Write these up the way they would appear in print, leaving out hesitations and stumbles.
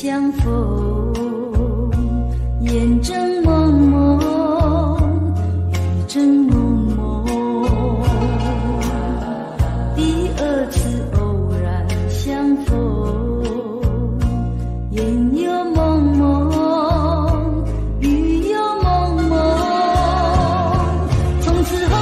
相逢，眼睁蒙蒙，雨睁蒙蒙。第二次偶然相逢，眼又蒙蒙，雨又蒙蒙。从此后。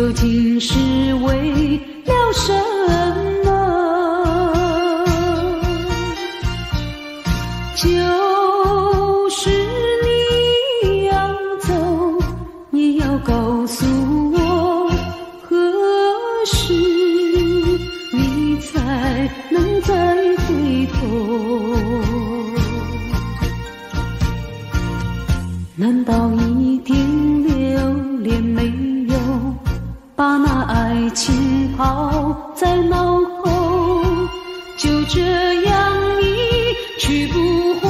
究竟是为了什么？就是你要走，你要告诉我，何时你才能再回头？难道一点留恋没有，把那爱情抛在脑后，就这样一去不回头？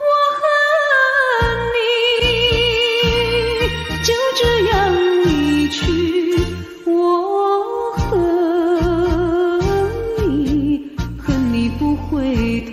我和你就这样一去，我和你，恨你不回头。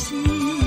情人。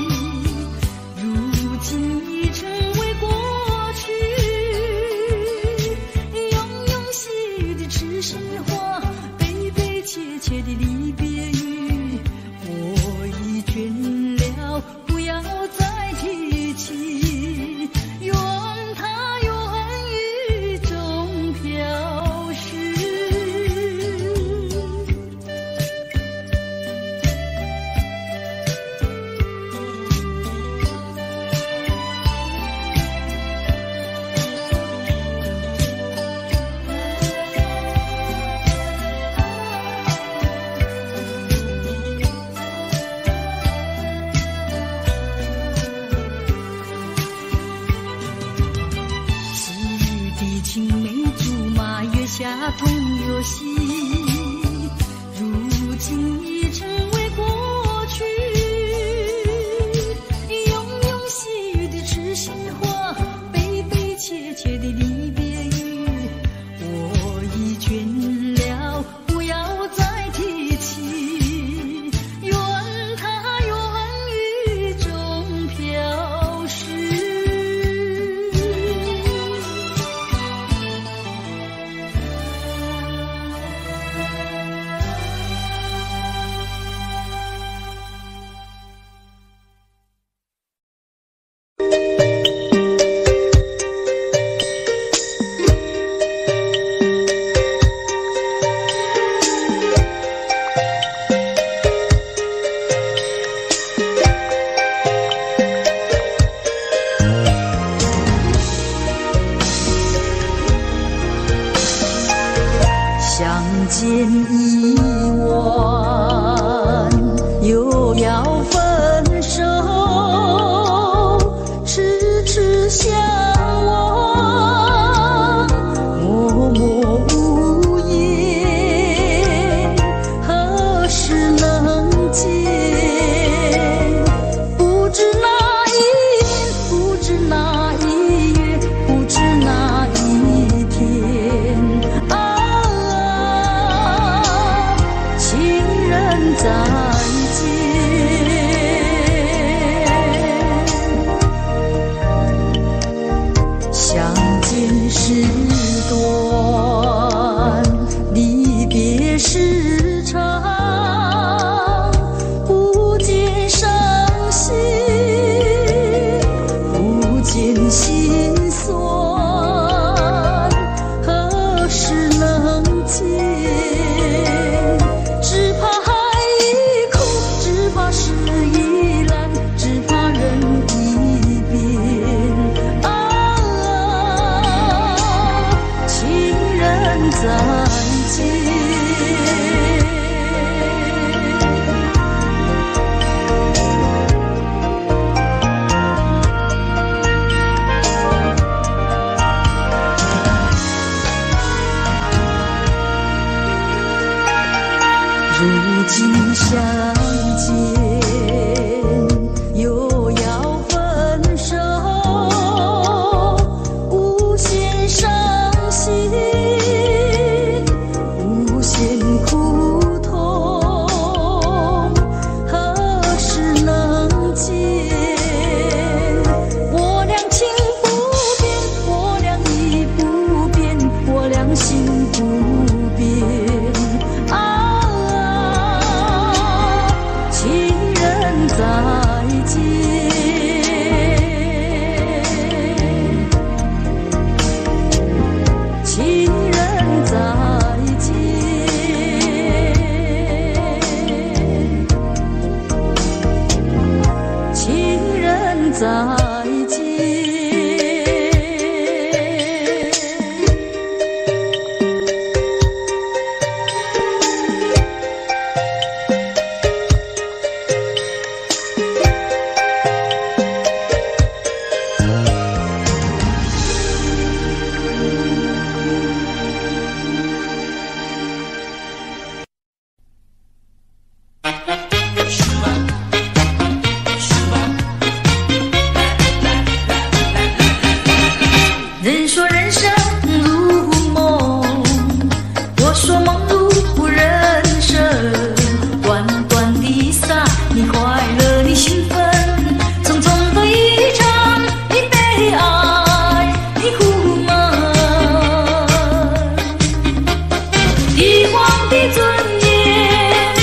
的尊严，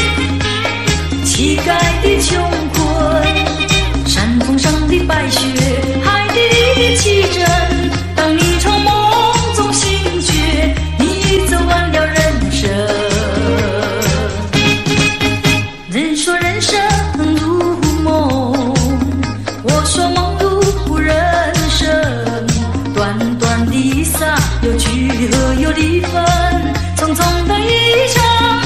乞丐的穷困，山峰上的白雪，海底的奇珍。当你从梦中醒觉，你已走完了人生。人说人生如梦，我说梦如人生。短短的一刹，有聚合，有离分。匆匆的一场。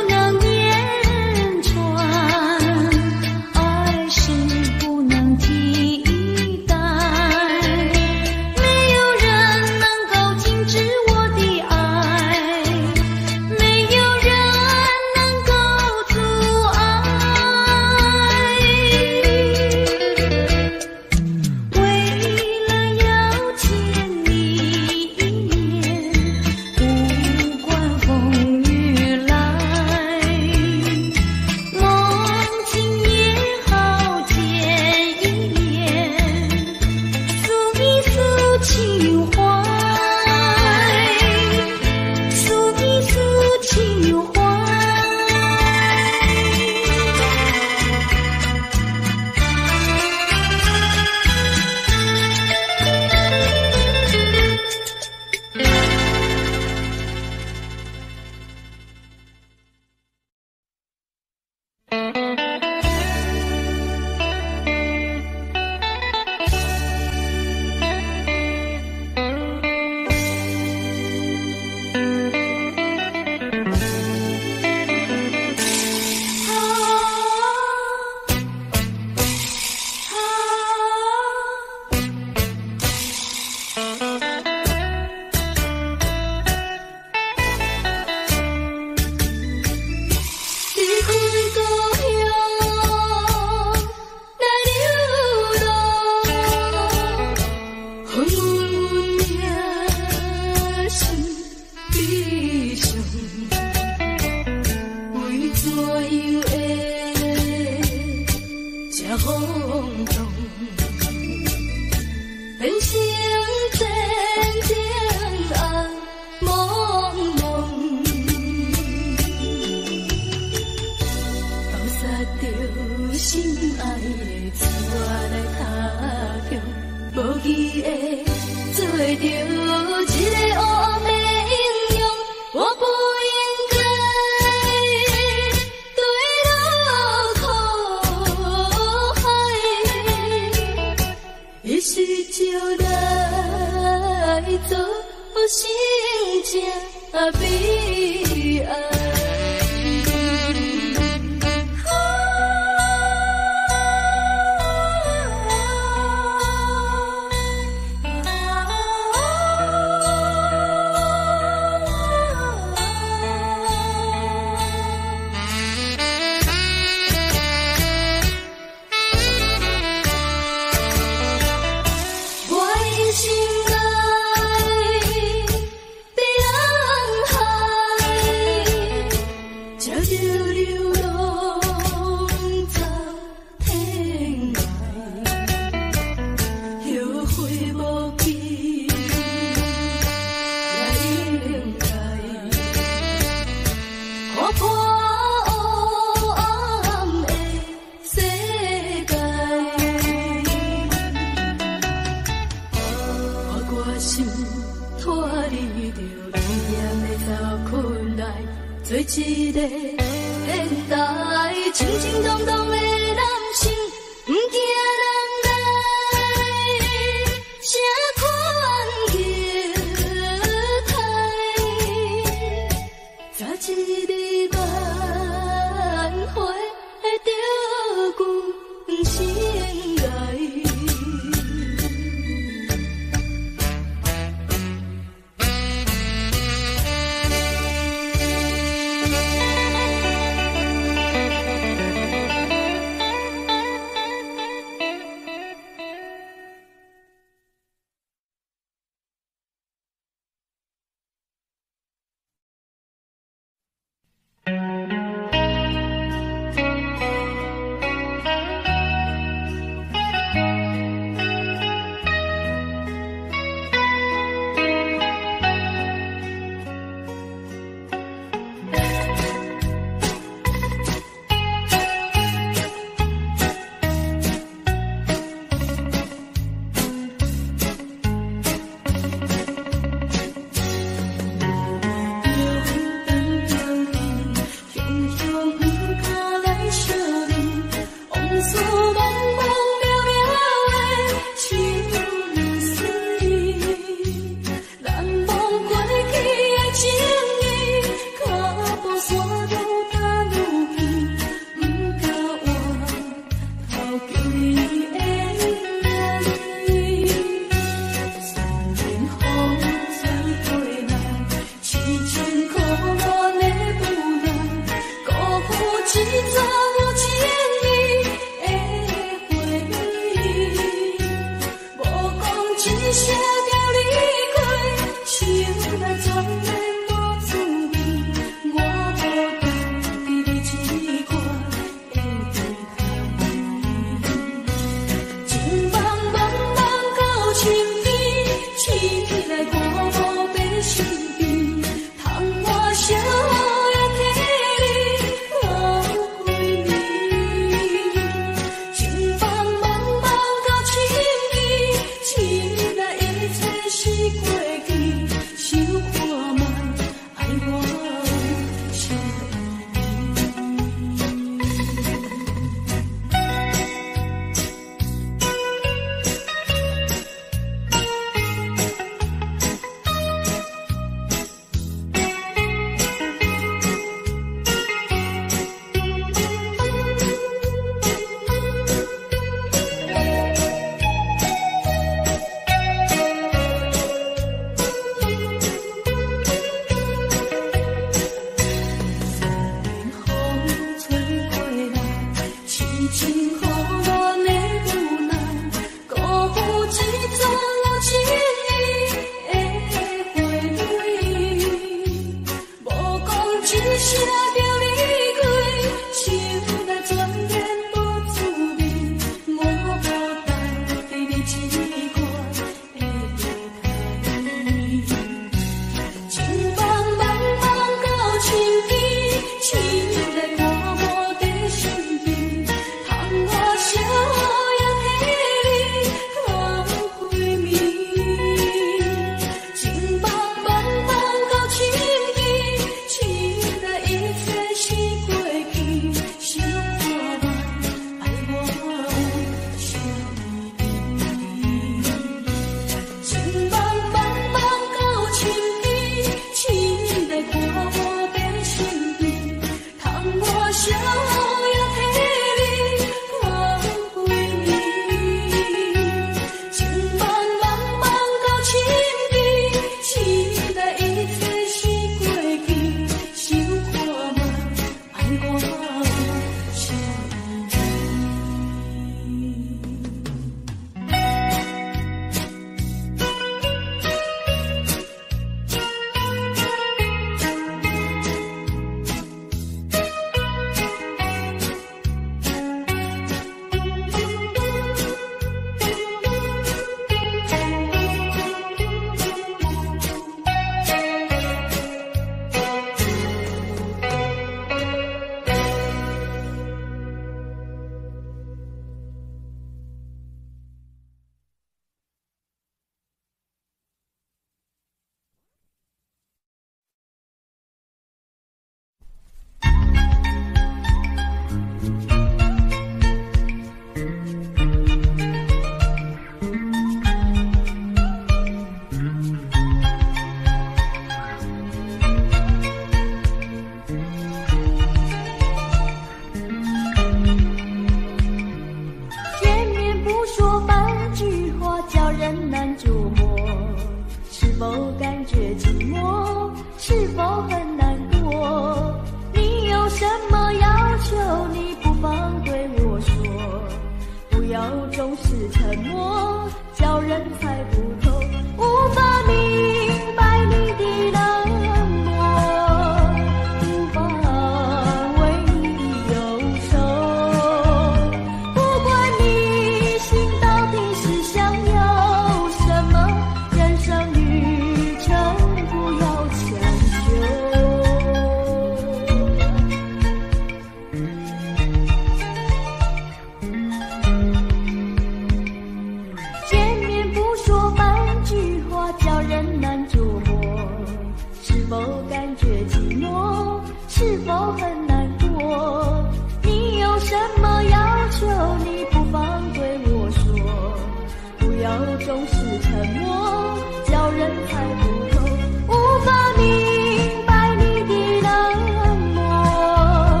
是否很难过？你有什么要求？你不妨对我说，不要总是沉默，叫人猜不透，无法明白你的冷漠，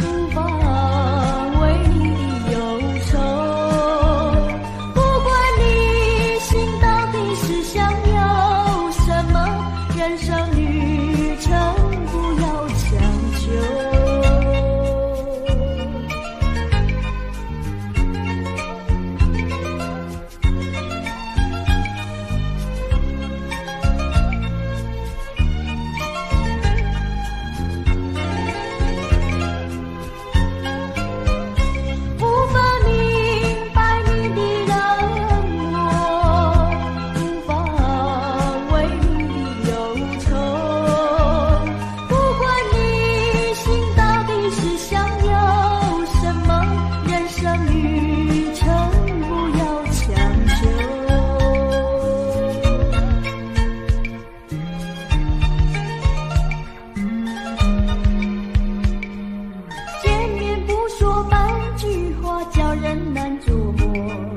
无法为你的忧愁。不管你心到底是想要什么，人生旅程不要强求。叫人难琢磨，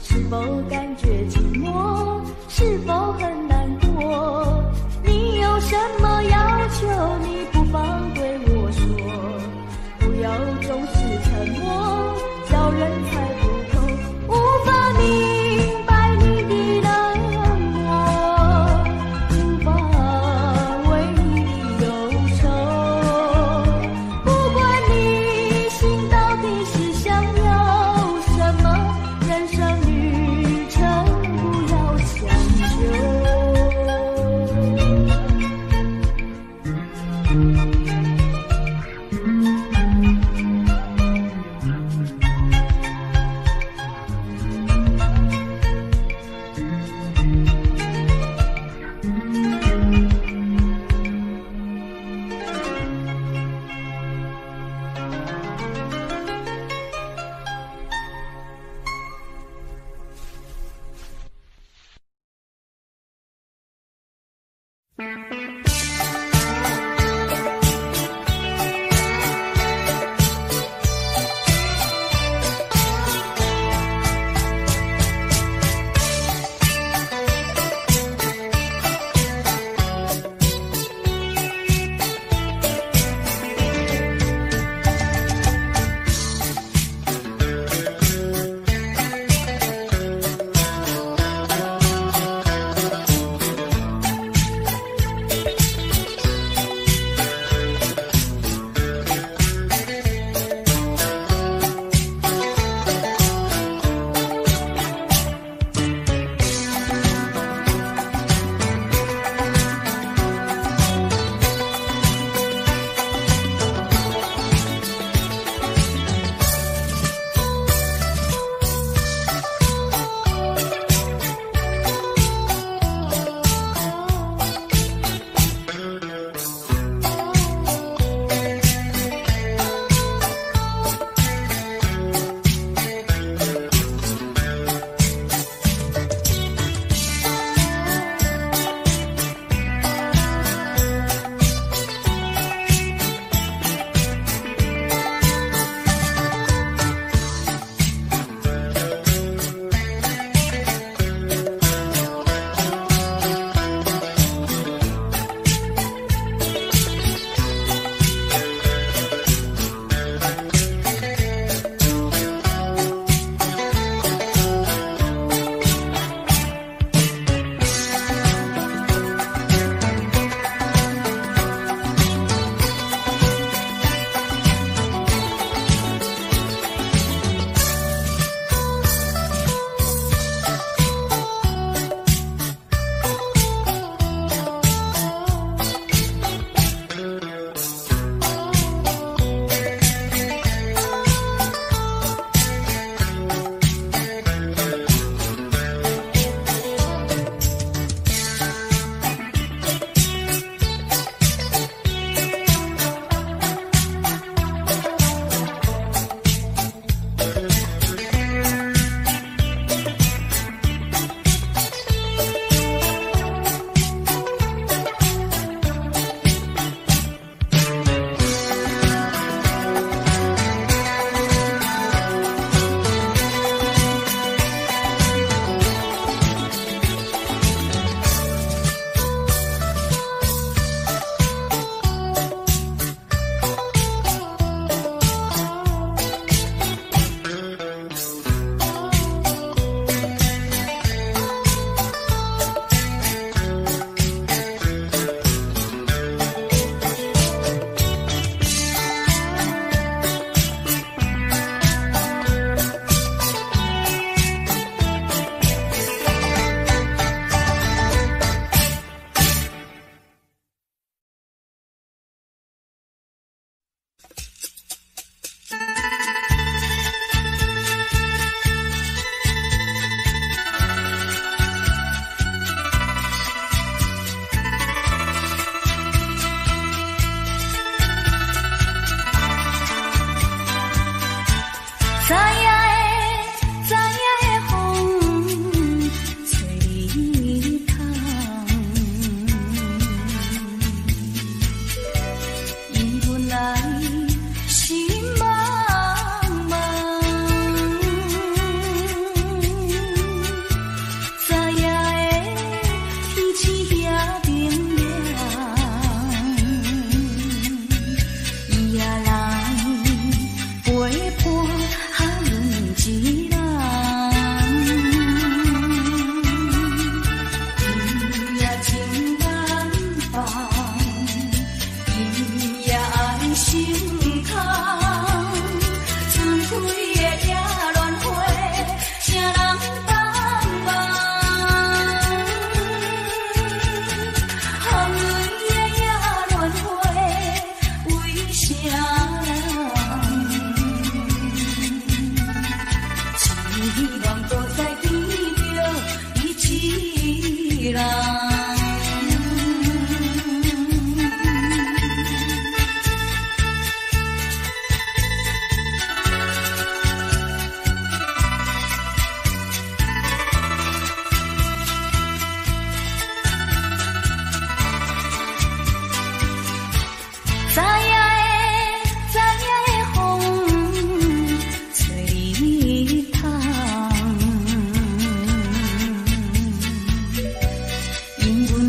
是否感觉寂寞？是否很难过？你有什么要求？你不妨对我说，不要总是沉默，叫人猜不透，无法明白你的冷漠，无法为你的忧愁。不管你心到底是想要人生旅程，不要强求。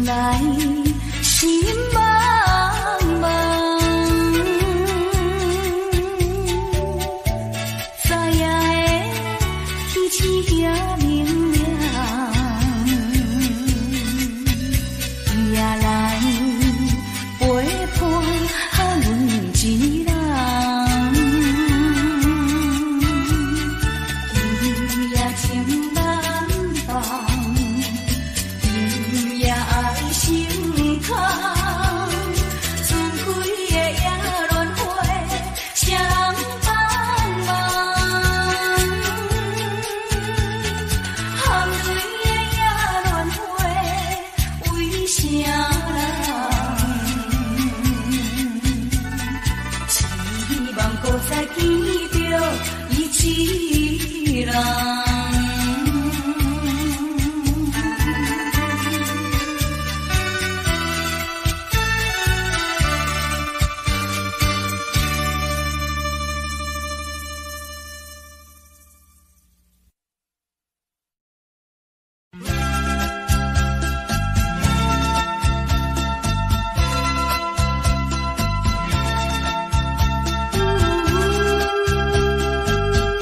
来心茫茫，知影的天星也明亮，也来陪伴啊阮一人。再见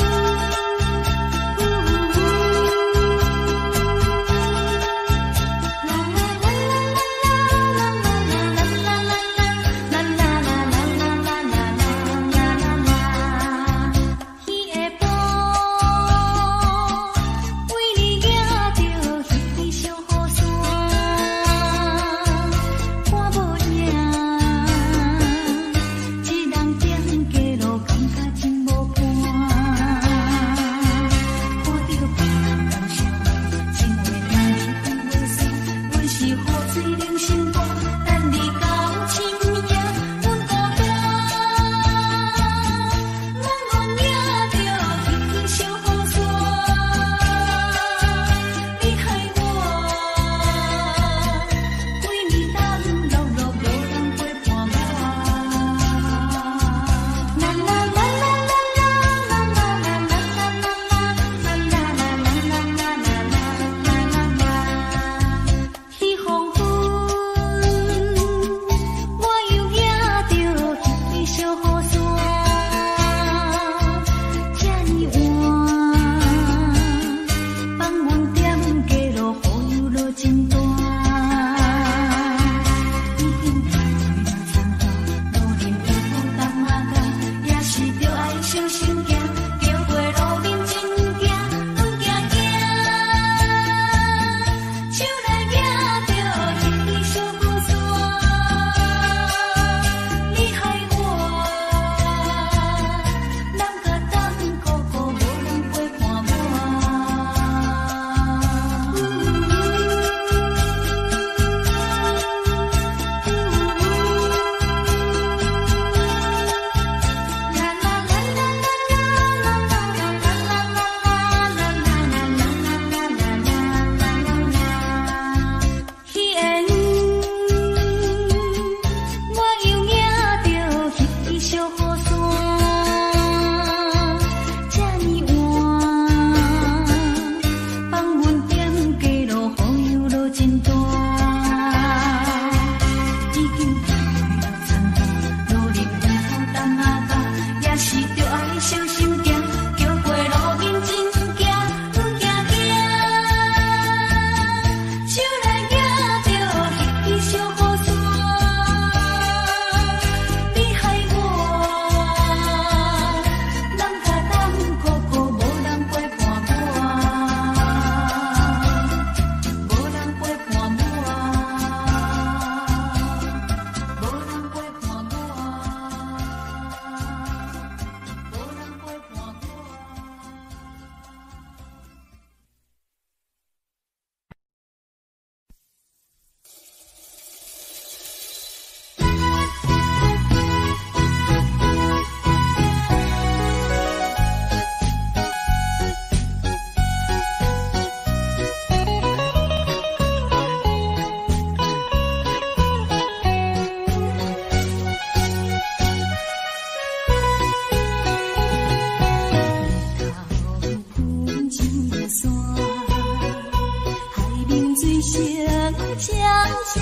到伊一人。小乐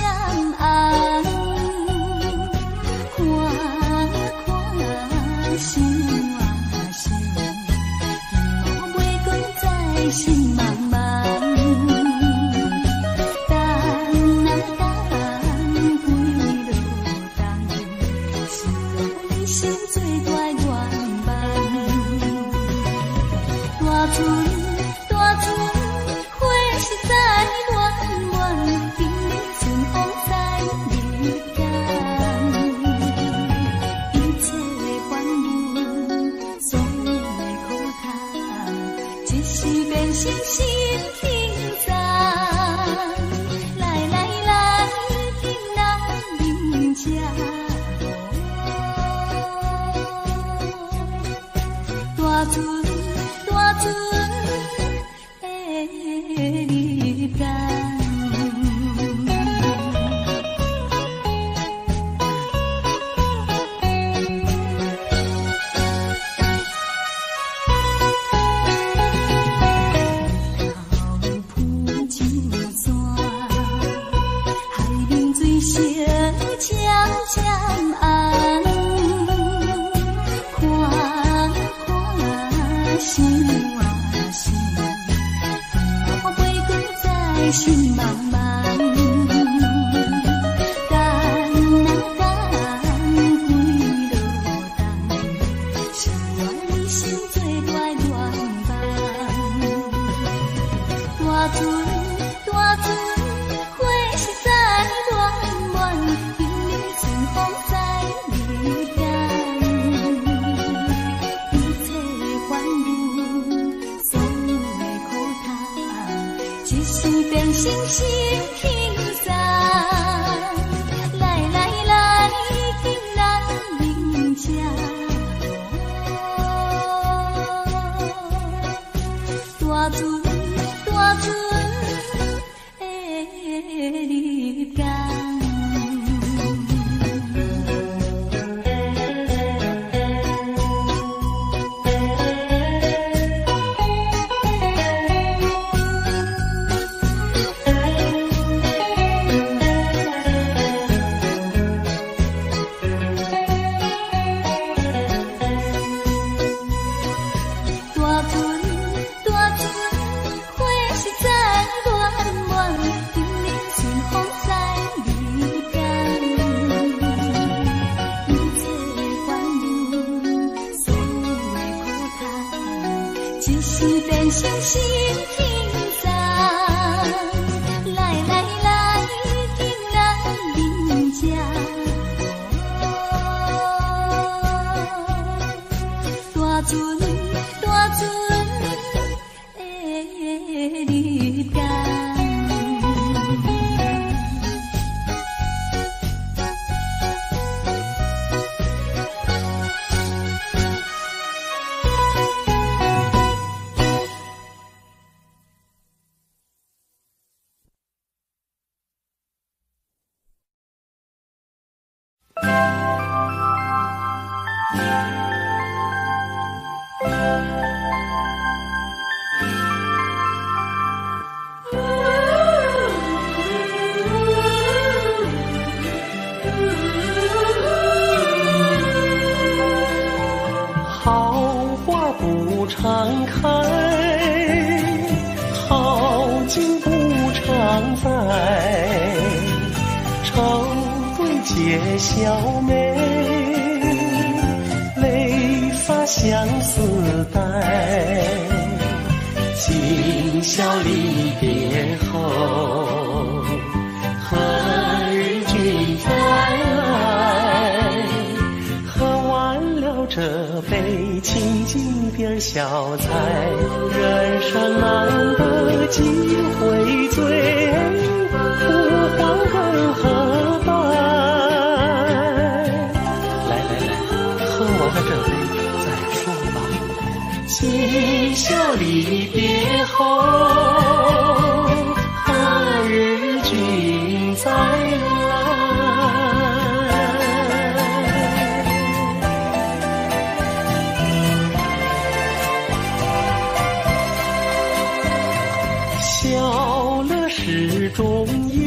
是中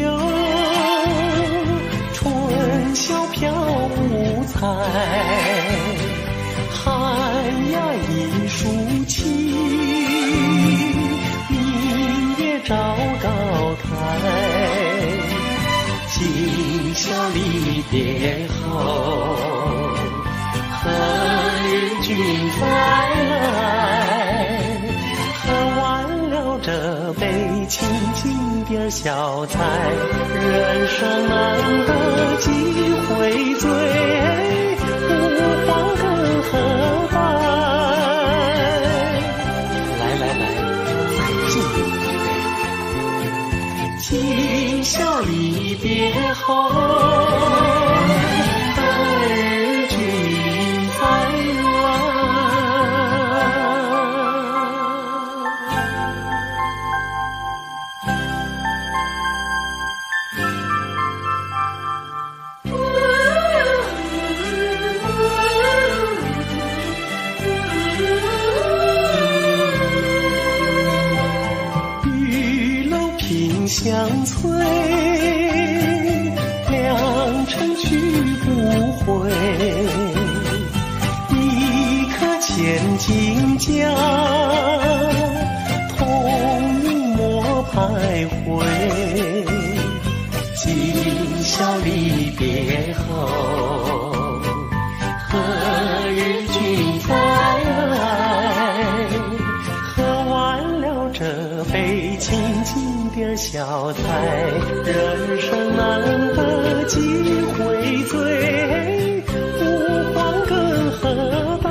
药，寒鸦一树青，明月照高台。今宵离别后，何日君再来？喝完了这杯清静点小菜，人生难得几回醉，不妨更喝杯。来来来，再敬你一杯。今宵离别后。 相催，良辰去不回。一颗千金家，同命莫徘徊。今宵离别后，何日君再来？喝完了这杯清静。 点小菜，人生难得几回醉，不妨更喝杯。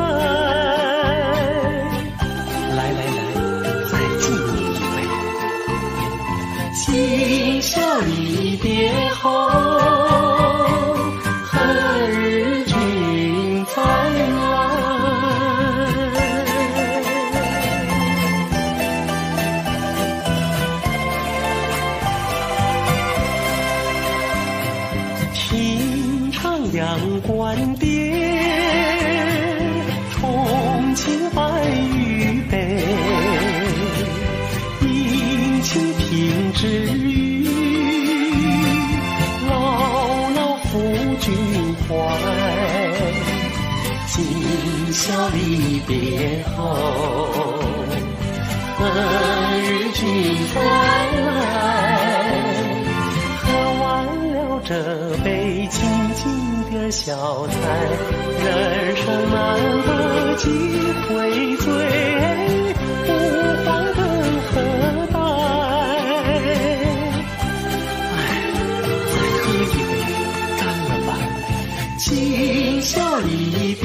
来来来，再敬你一杯。今宵离别后，何日君再来？ 阳关叠，重庆白玉杯。殷勤品之语，牢牢护君怀。今宵离别后，何日君再来？喝完了这杯清静。 点小菜，人生难得几回醉，不妨更喝杯。哎，再喝一杯，干了吧！今宵离别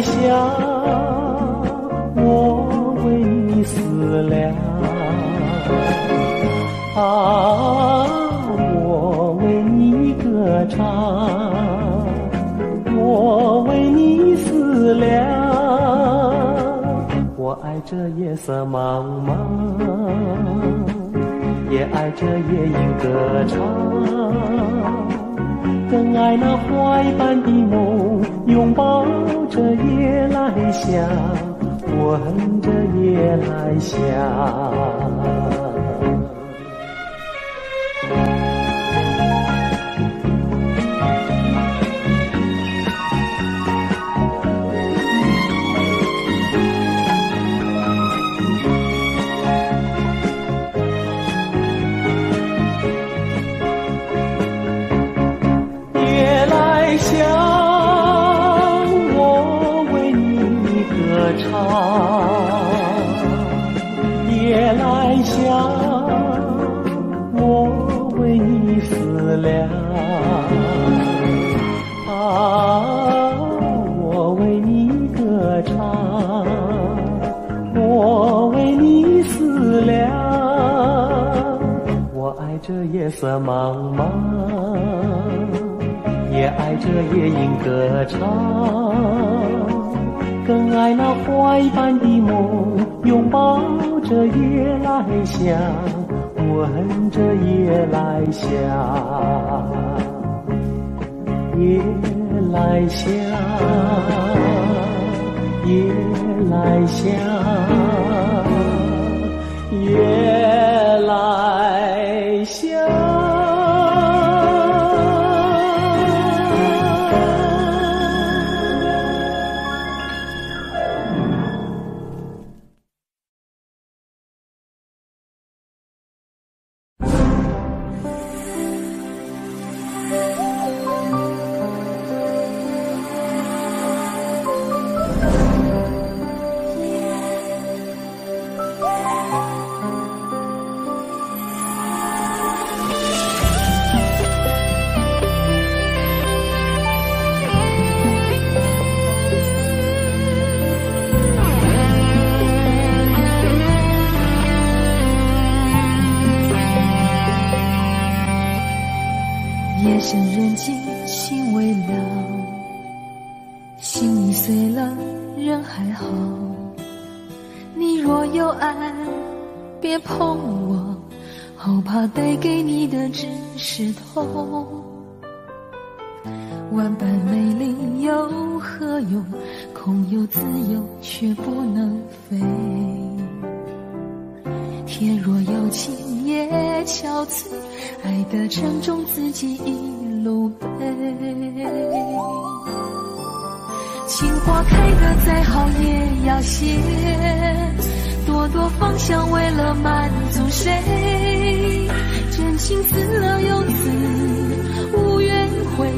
摘下我为你思量啊，我为你歌唱，我为你思量，我爱这夜色茫茫，也爱这夜莺歌唱，更爱那怀般的梦，拥抱着夜来香，我恨着夜来香。这夜色茫茫，也爱这夜莺歌唱，更爱那怀般的梦，拥抱着夜来香，我恨着夜来香，夜来香，夜来香，夜来香。万般美丽又何用？空有自由却不能飞。天若有情也憔悴，爱的沉重自己一路背。情花开得再好也要谢，朵朵芳香为了满足谁？真情自了又自无怨悔，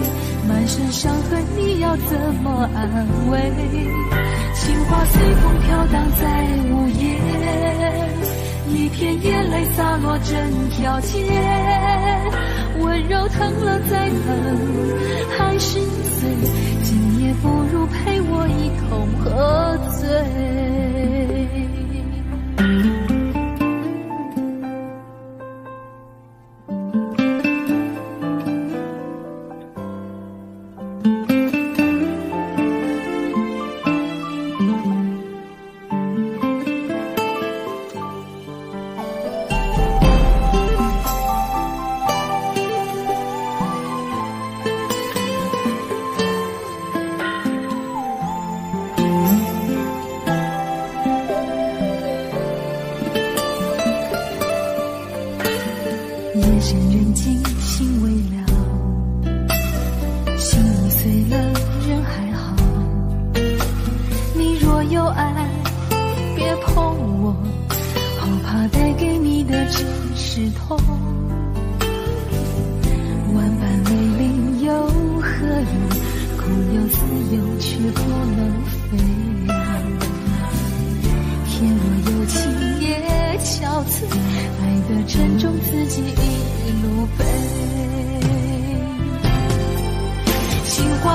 满身伤痕你要怎么安慰？情话随风飘荡在午夜，一片眼泪洒落整条街，温柔疼了再疼还是碎，今夜不如陪我一同喝醉。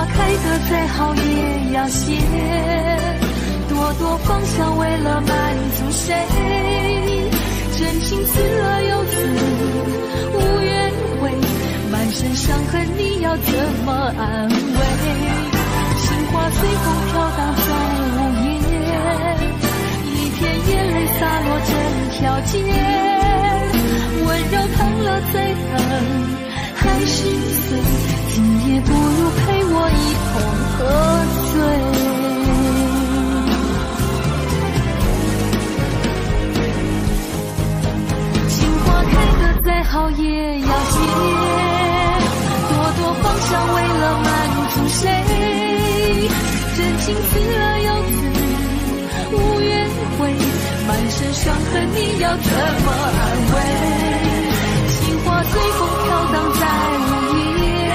开得再好也要写，多多方向为了满足谁？真情刺了又刺，无怨悔，满身伤痕你要怎么安慰？情话随风飘荡在午夜，一片眼泪洒落整条街，温柔疼了最疼，还是碎，今夜不如陪我一同喝醉。再好也要谢，多多方向为了满足谁？真情刺了又刺，无怨悔，满身伤痕你要怎么安慰？情话随风飘荡在午夜，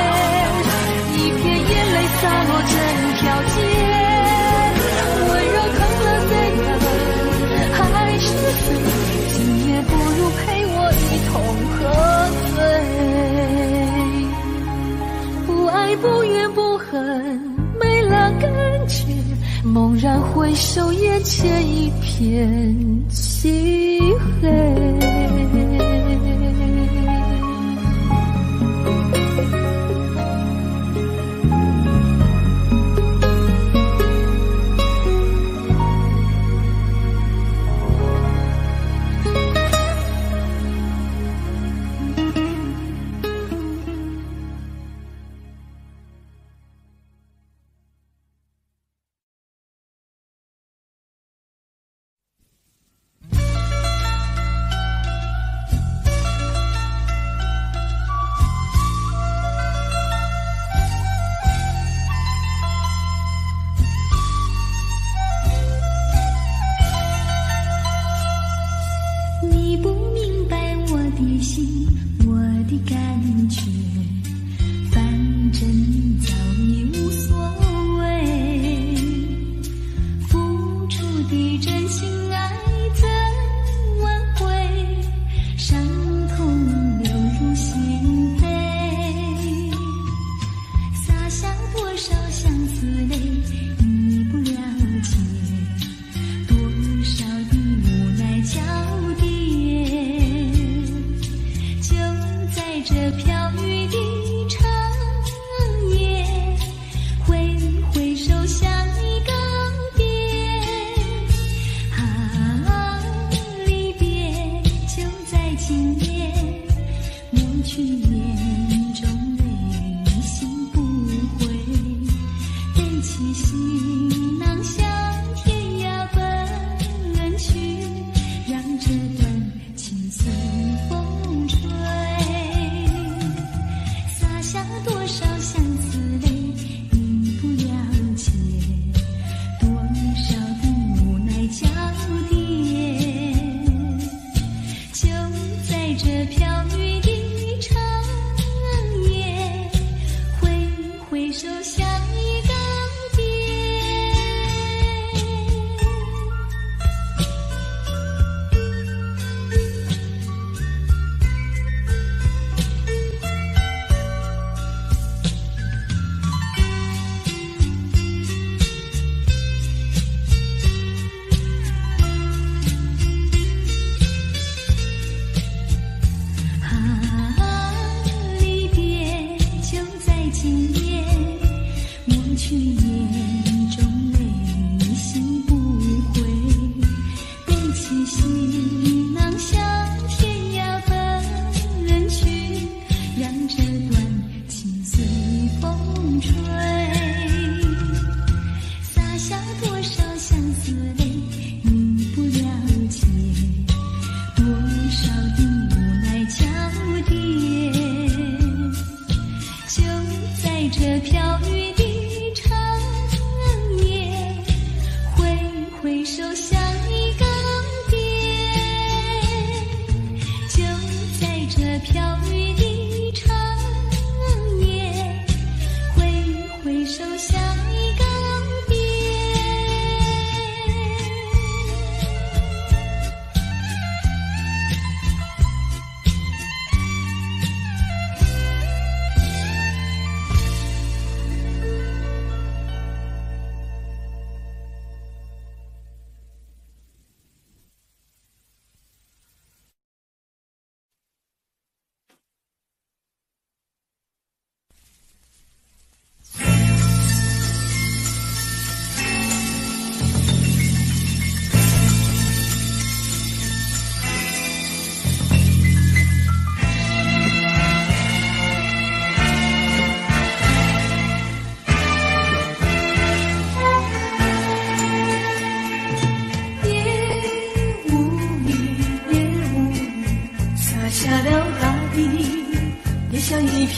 一片眼泪洒落整条街，温柔疼了最疼，还是碎，今夜不如陪。同喝醉，不爱不怨不恨，没了感觉。猛然回首，眼前一片漆黑。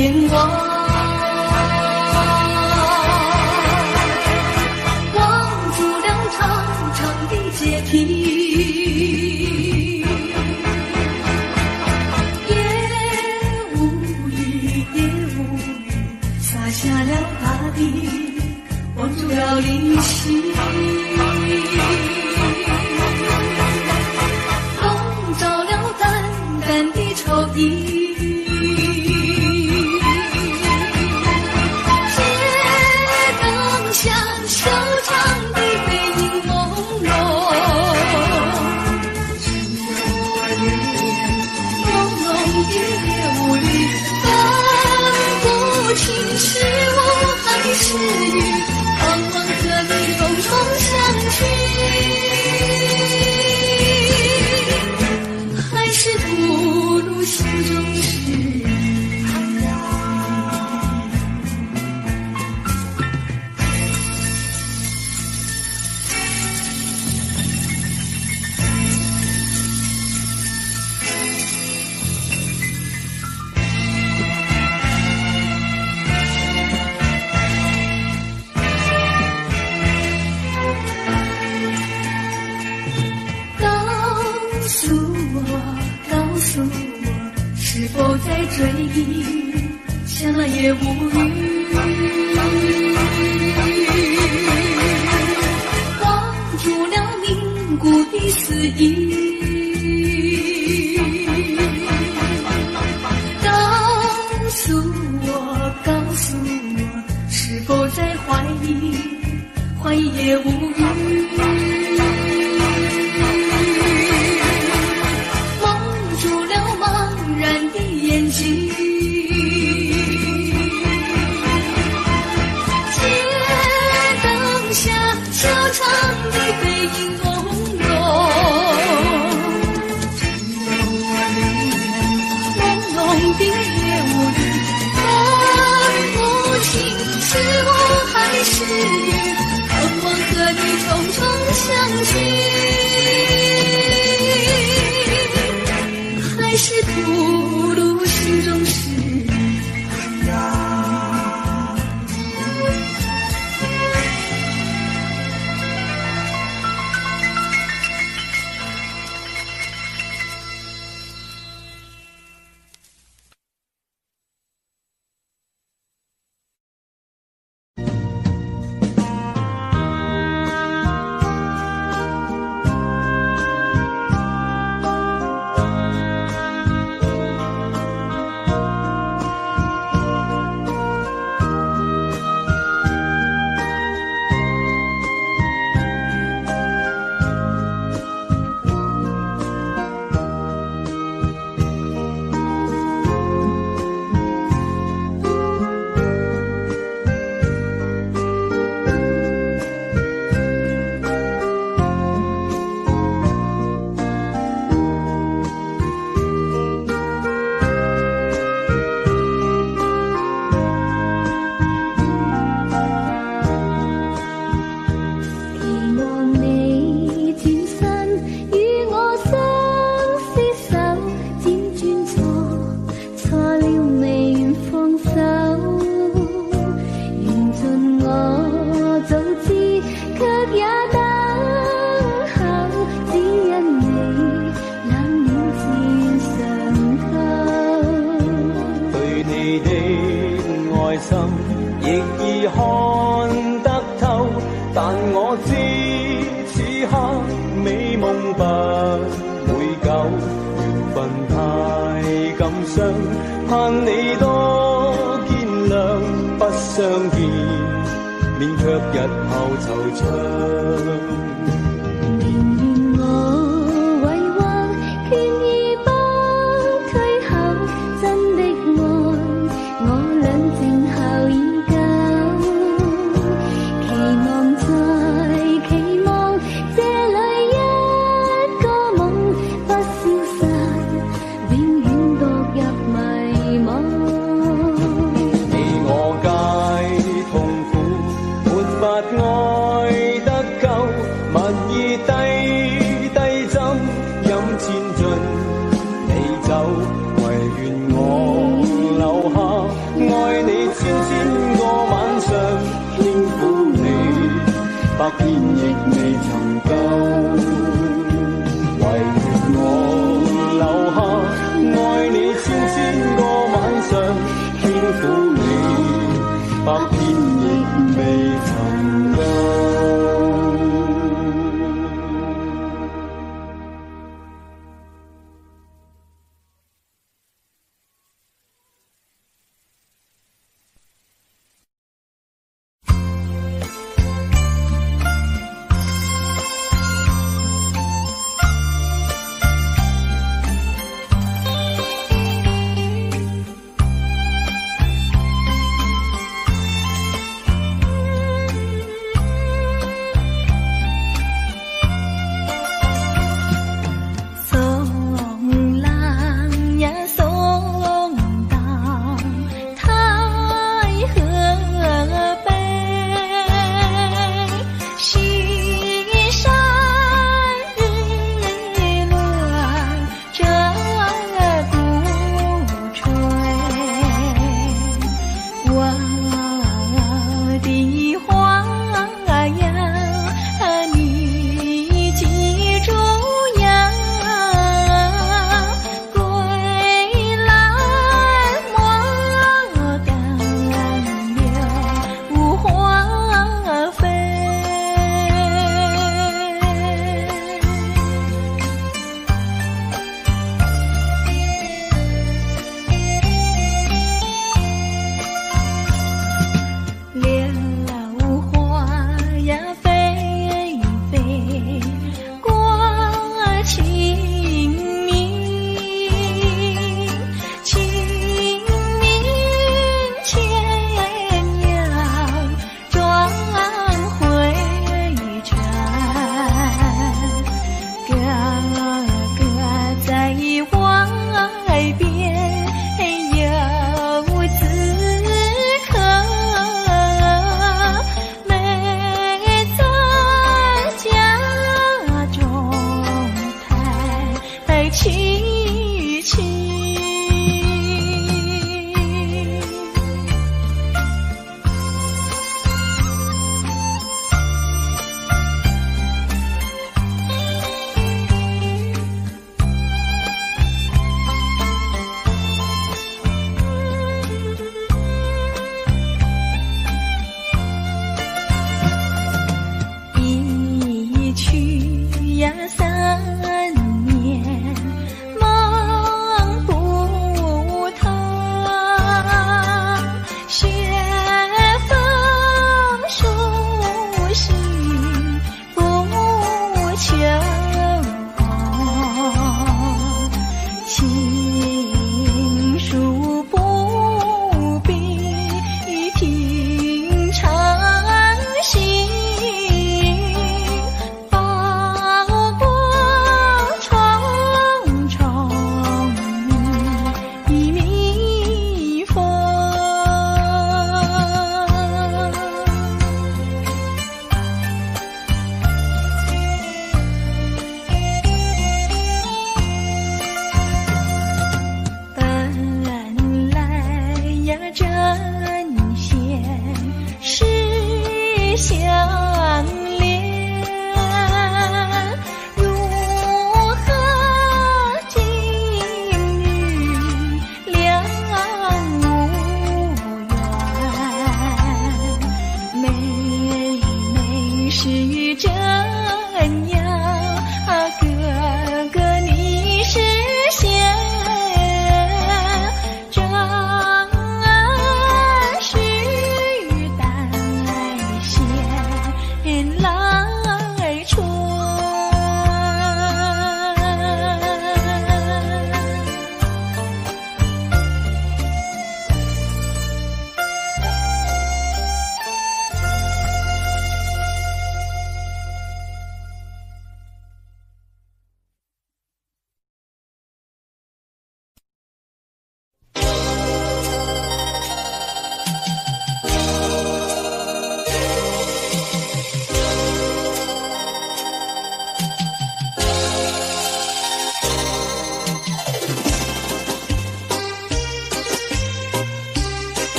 天光。 灵犀，笼罩了淡淡的草地。千個晚上應付你，百遍亦未曾夠，為我留下愛你千個晚上應付你，百遍亦未曾夠。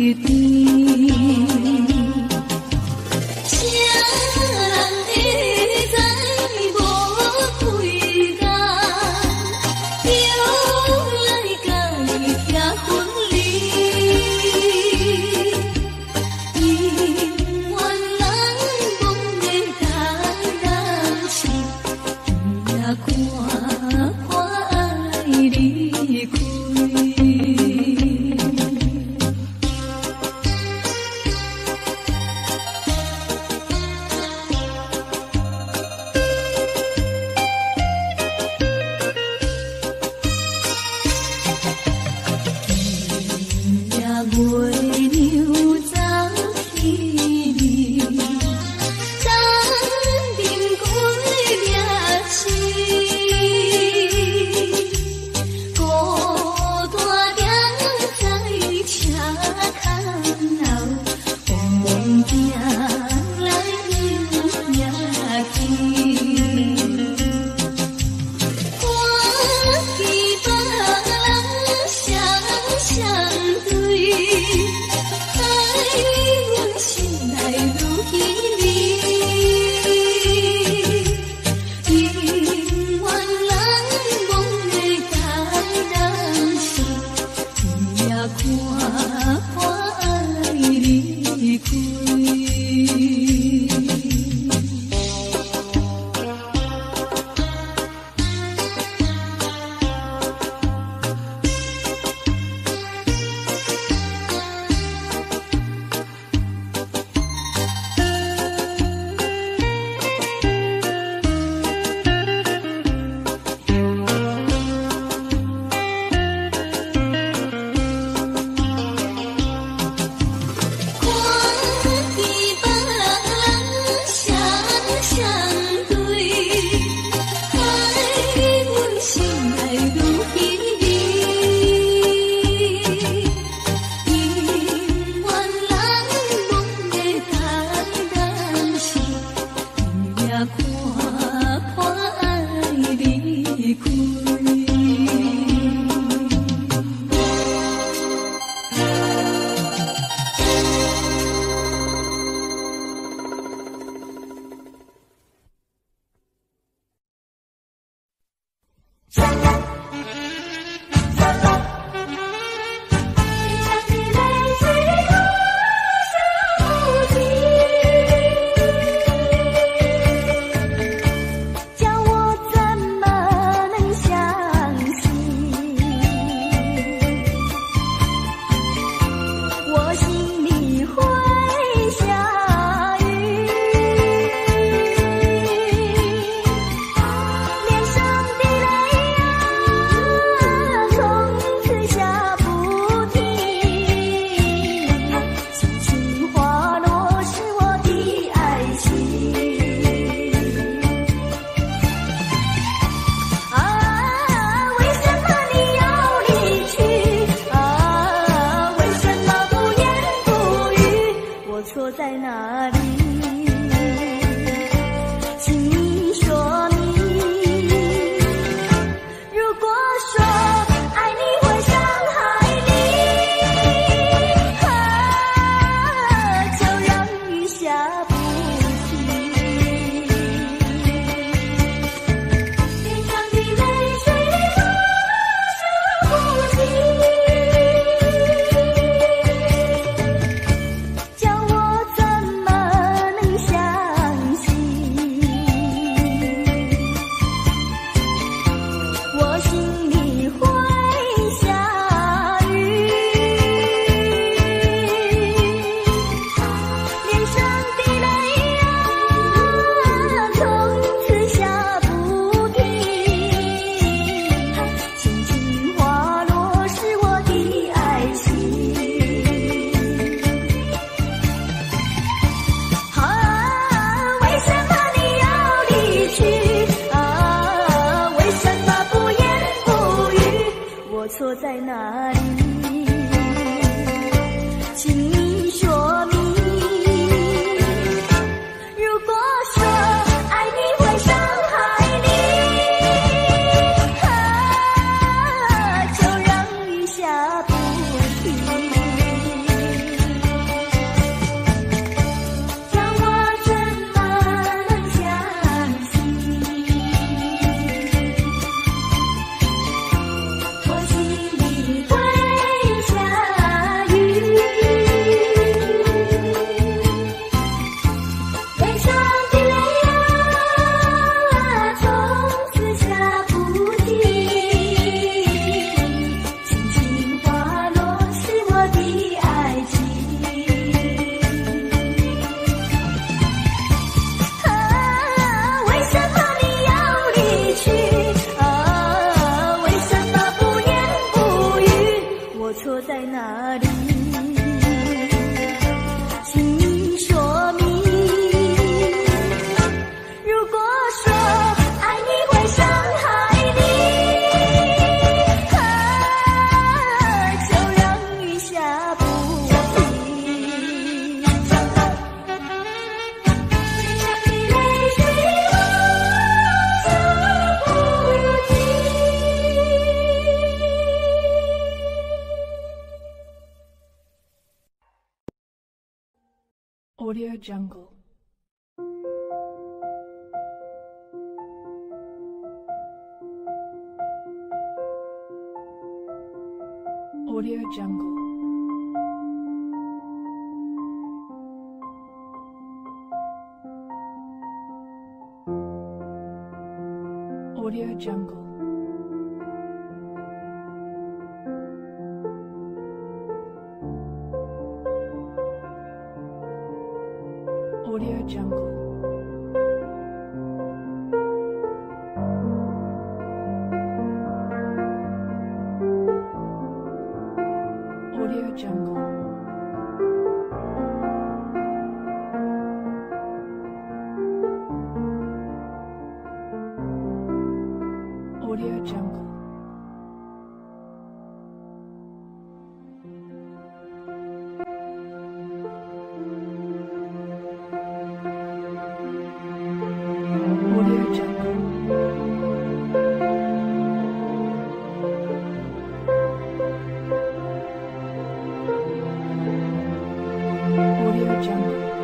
雨滴。Audio Jungle. Audio Jungle. Audio Jungle. Audio Jungle. Audio Jungle. Audio Jungle. Audio Jungle.